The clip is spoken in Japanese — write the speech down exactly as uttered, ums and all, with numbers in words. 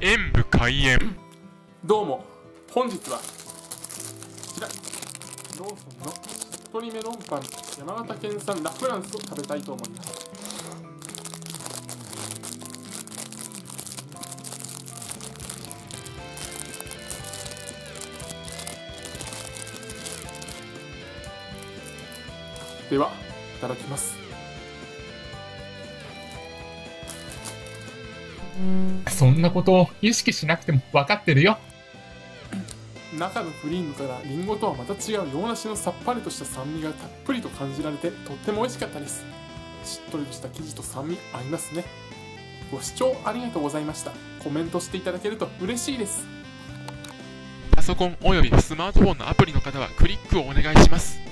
演武開演。どうも、本日はこちらローソンの一人メロンパン山形県産ラ・フランスを食べたいと思います。では、いただきます。そんなことを意識しなくても分かってるよ。中のクリームからリンゴとはまた違う洋梨のさっぱりとした酸味がたっぷりと感じられて、とっても美味しかったです。しっとりとした生地と酸味合いますね。ご視聴ありがとうございました。コメントしていただけると嬉しいです。パソコンおよびスマートフォンのアプリの方はクリックをお願いします。